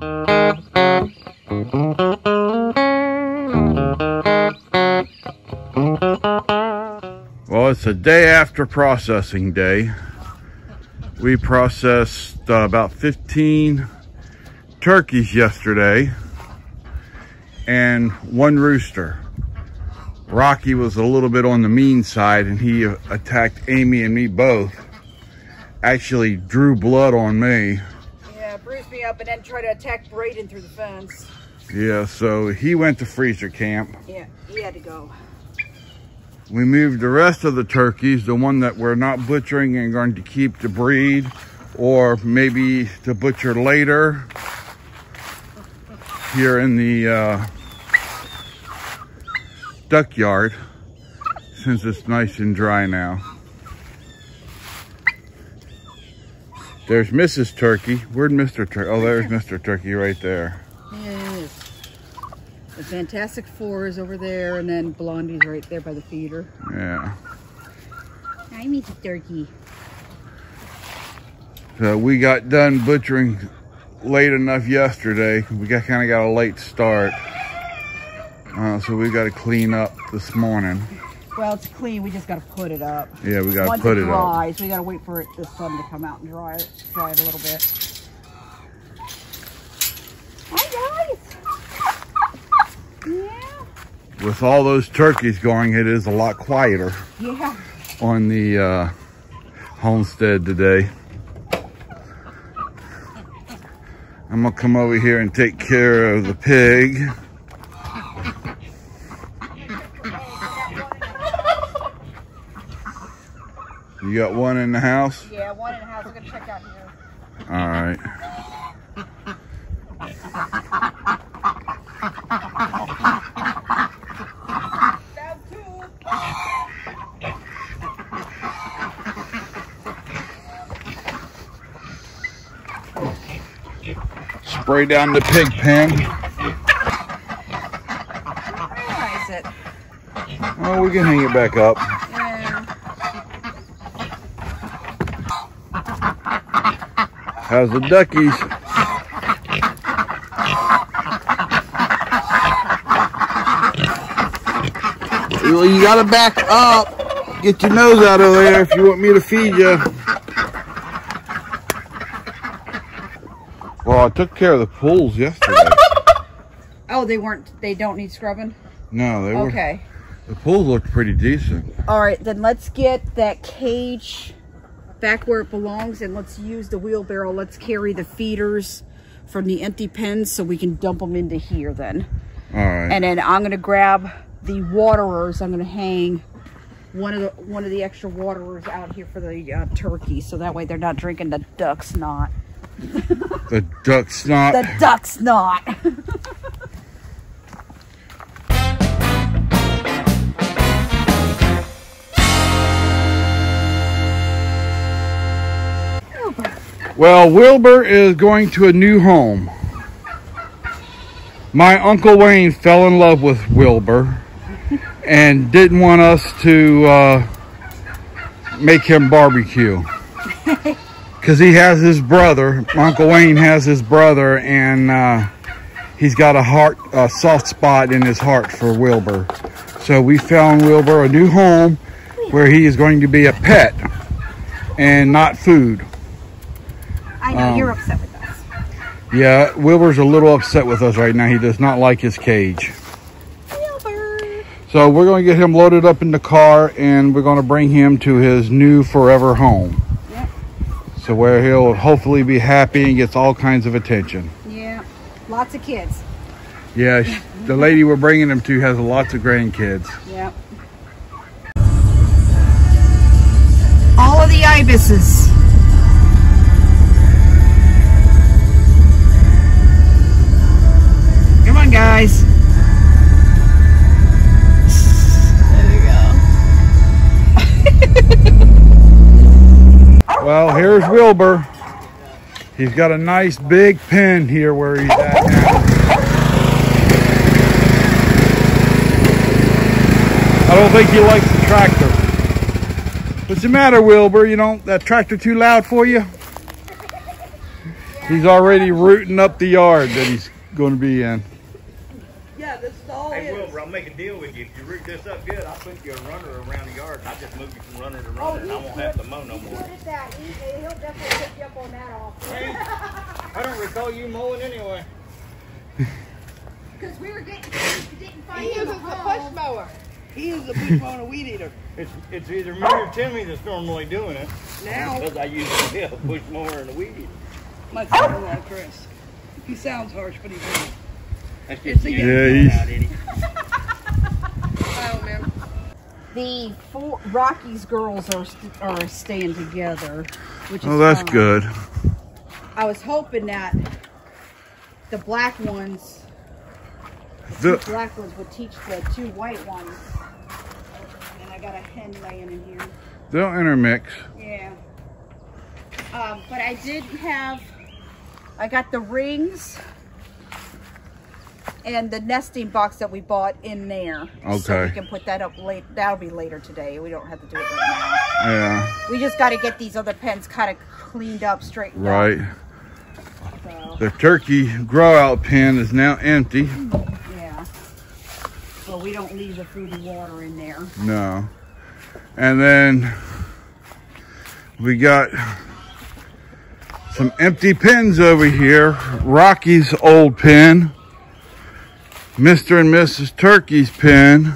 Well, it's a day after processing day. We processed about 15 turkeys yesterday and one rooster. Rocky was a little bit on the mean side and he attacked Amy and me both. Actually drew blood on me. Yeah, bruised me up and then tried to attack Braden through the fence. Yeah, so he went to freezer camp. Yeah, he had to go. We moved the rest of the turkeys, the one that we're not butchering and going to keep to breed or maybe to butcher later here in the duck yard since it's nice and dry now. There's Mrs. Turkey. Where'd Mr. Turkey? Oh, there's Mr. Turkey right there. Yeah, it is. The Fantastic Four is over there, and then Blondie's right there by the feeder. Yeah. Hi, Mrs. Turkey. So we got done butchering late enough yesterday. We kind of got a late start. So we got to clean up this morning. Well, it's clean. We just got to put it up. Yeah, we got to put it up. So we got to wait for the sun to come out and dry it a little bit. Hi, guys. Yeah. With all those turkeys going, it is a lot quieter. Yeah. On the homestead today. I'm going to come over here and take care of the pig. You got one in the house? Yeah, one in the house. I'm going to check out here. All right. That's cool. Spray down the pig pen. I realize it. Oh, we can hang it back up. How's the duckies? Well, you gotta back up. Get your nose out of there if you want me to feed you. Well, I took care of the pools yesterday. Oh, they weren't. They don't need scrubbing. No, they weren't. Okay. The pools looked pretty decent. All right, then let's get that cage back where it belongs, and let's use the wheelbarrow. Let's carry the feeders from the empty pens so we can dump them into here then. All right. And then I'm gonna grab the waterers. I'm gonna hang one of the extra waterers out here for the turkey, so that way they're not drinking the duck snot. The duck snot. The duck snot. Well, Wilbur is going to a new home. My Uncle Wayne fell in love with Wilbur and didn't want us to make him barbecue. Because he has his brother, Uncle Wayne has his brother, and he's got a soft spot in his heart for Wilbur. So we found Wilbur a new home where he is going to be a pet and not food. I know, you're upset with us. Yeah, Wilbur's a little upset with us right now. He does not like his cage. Wilbur! So we're going to get him loaded up in the car, and we're going to bring him to his new forever home. Yep. So where he'll hopefully be happy and gets all kinds of attention. Yeah, lots of kids. Yeah, the lady we're bringing him to has lots of grandkids. Yep. All of the ibises. Guys, there you go. Well, here's Wilbur. He's got a nice big pen here where he's at now. I don't think he likes the tractor. What's the matter, Wilbur? You know, that tractor too loud for you? He's already rooting up the yard that he's going to be in. Yeah, this is all it is. Hey, Wilbur, I'll make a deal with you. If you root this up good, I'll put you a runner around the yard. I'll just move you from runner to runner, and I won't have to mow no more. He's good at that. He'll definitely pick you up on that off. Hey, I don't recall you mowing anyway. Because we were getting, we didn't find him a push mower. He is a big bone weed eater. It's either me or Timmy that's normally doing it. Now. Because I used to be a push mower and a weed eater. My son, Chris. He sounds harsh, but he's not. That's just the I don't know. The four Rockies girls are staying together, which is that's good. I was hoping that the black ones, the black ones would teach the two white ones. And I got a hen laying in here. They'll intermix. Yeah. But I did have, I got the rings and the nesting box that we bought in there. Okay. So we can put that up late. That'll be later today. We don't have to do it right now. Yeah. We just got to get these other pens kind of cleaned up, straightened up. So. The turkey grow out pen is now empty. Yeah. Well, we don't leave the food and water in there. No. And then we got some empty pens over here. Rocky's old pen. Mr. and Mrs. Turkey's pen.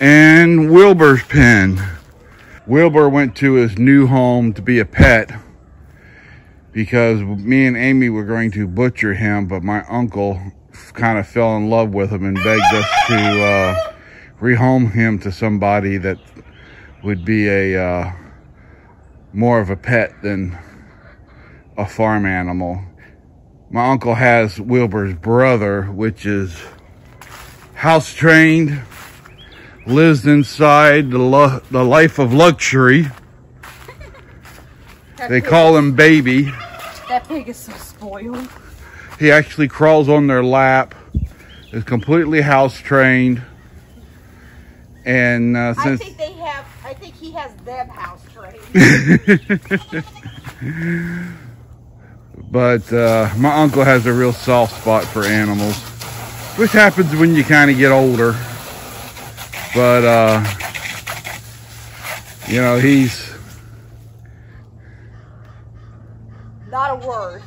And Wilbur's pen. Wilbur went to his new home to be a pet. Because me and Amy were going to butcher him. But my uncle kind of fell in love with him and begged us to rehome him to somebody that would be a... more of a pet than a farm animal. My uncle has Wilbur's brother, which is house trained, lives inside the life of luxury. They call him Baby. That pig is so spoiled. He actually crawls on their lap, is completely house trained. And since I think he has them house trained. But my uncle has a real soft spot for animals, which happens when you kind of get older. But you know, he's not a word.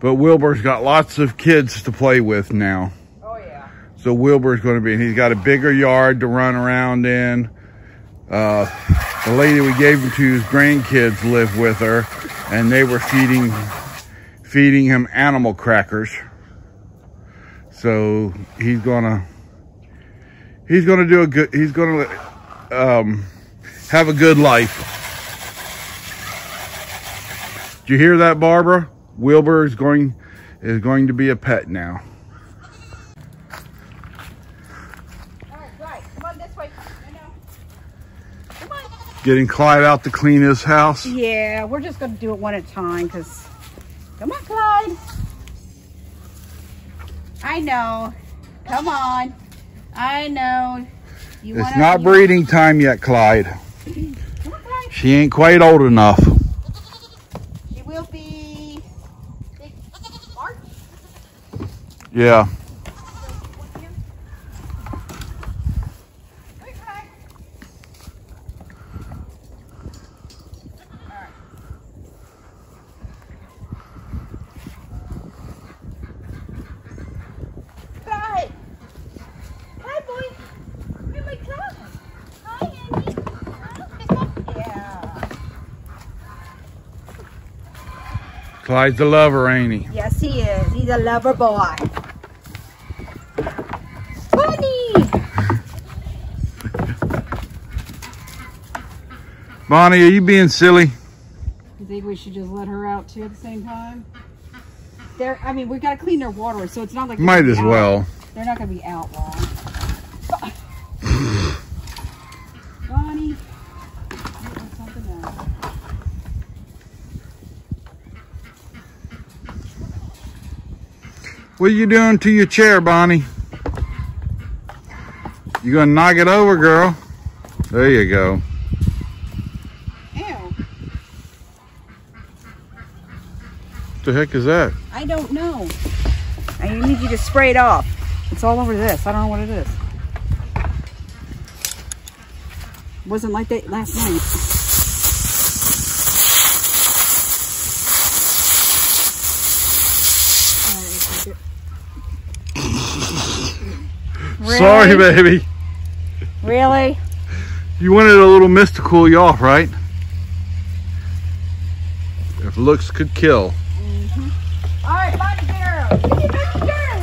But Wilbur's got lots of kids to play with now. Oh, yeah. So Wilbur's going to be, he's got a bigger yard to run around in. The lady we gave him to, his grandkids live with her, and they were feeding him animal crackers. So he's going to do a good, he's going to have a good life. Did you hear that, Barbara? Wilbur is going to be a pet now. All right, come on this way. Come on. Getting Clyde out to clean his house. Yeah, we're just going to do it one at a time because... Come on, Clyde. I know. Come on. I know. You it's not breeding time yet, Clyde. Come on, Clyde. She ain't quite old enough. She will be. Yeah. Clyde's a lover, ain't he? Yes, he is. He's a lover boy. Bonnie! Bonnie, are you being silly? You think we should just let her out too at the same time? They're, I mean, we've got to clean their water, so it's not like... Might as well. They're not going to be out long. Bonnie. What are you doing to your chair, Bonnie? You gonna knock it over, girl? There you go. Ew. What the heck is that? I don't know. I need you to spray it off. It's all over this. I don't know what it is. It wasn't like that last night. Really? Sorry, baby. Really? You wanted a little mist to cool you off, right? If looks could kill. Mm-hmm. All right, Bunny Girl. Bunny Girl.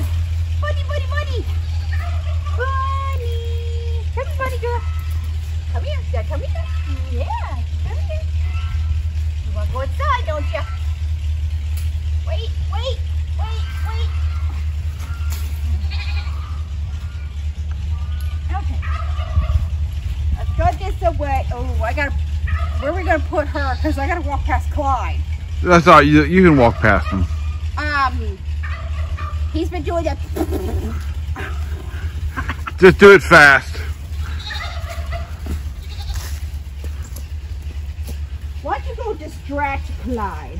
Bunny, Bunny, Bunny. Bunny. Come here, Bunny Girl. Come here. Yeah, come here. Yeah, come here. You want to go inside, don't you? Wait, wait, wait, wait. Got this away. Oh, I gotta. Where are we gonna put her? Cause I gotta walk past Clyde. That's all right. You can walk past him. He's been doing that. Just do it fast. Why don't you go distract Clyde?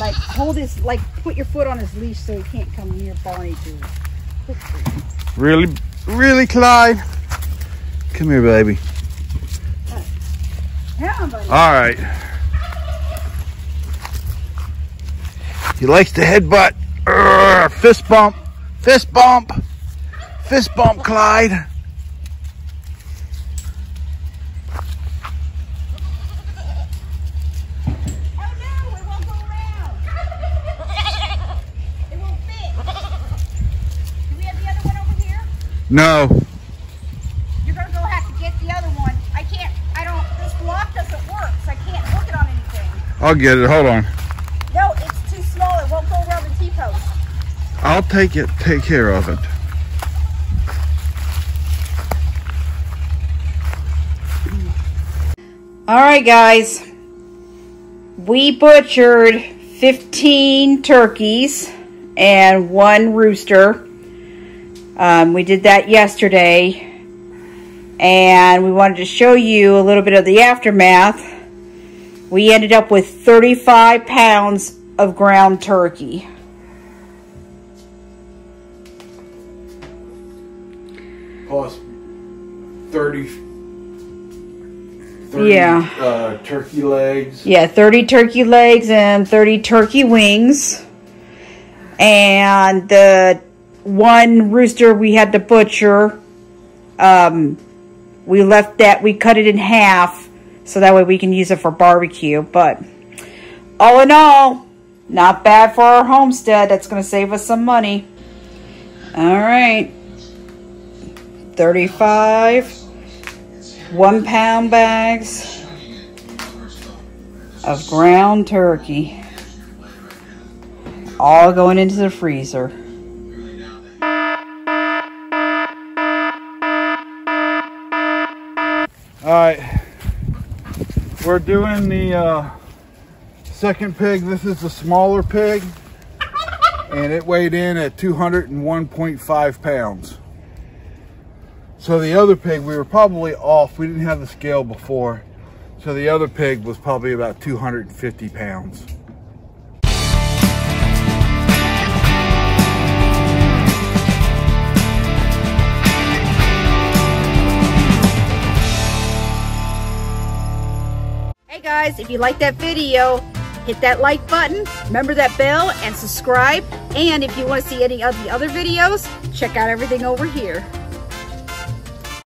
Like hold his, like put your foot on his leash so he can't come near Barney too quickly. Really, really, Clyde. Come here, baby. Yeah, buddy. All right. He likes to headbutt. Urgh, fist bump. Fist bump. Fist bump, Clyde. It won't fit. Do we have the other one over here? No. I'll get it. Hold on. No, it's too small. It won't go around the T-post. I'll take it. Take care of it. All right, guys. We butchered 15 turkeys and 1 rooster. We did that yesterday. And we wanted to show you a little bit of the aftermath. We ended up with 35 pounds of ground turkey. Plus 30 turkey legs. Yeah, 30 turkey legs and 30 turkey wings. And the 1 rooster we had to butcher, we left that, we cut it in half. So that way we can use it for barbecue. But all in all, not bad for our homestead. That's going to save us some money. All right. 35 1-pound bags of ground turkey. All going into the freezer. All right. We're doing the second pig. This is the smaller pig, and it weighed in at 201.5 pounds. So the other pig, we were probably off. We didn't have the scale before. So the other pig was probably about 250 pounds. Guys, if you like that video, hit that like button, remember that bell, and subscribe. And if you want to see any of the other videos, check out everything over here.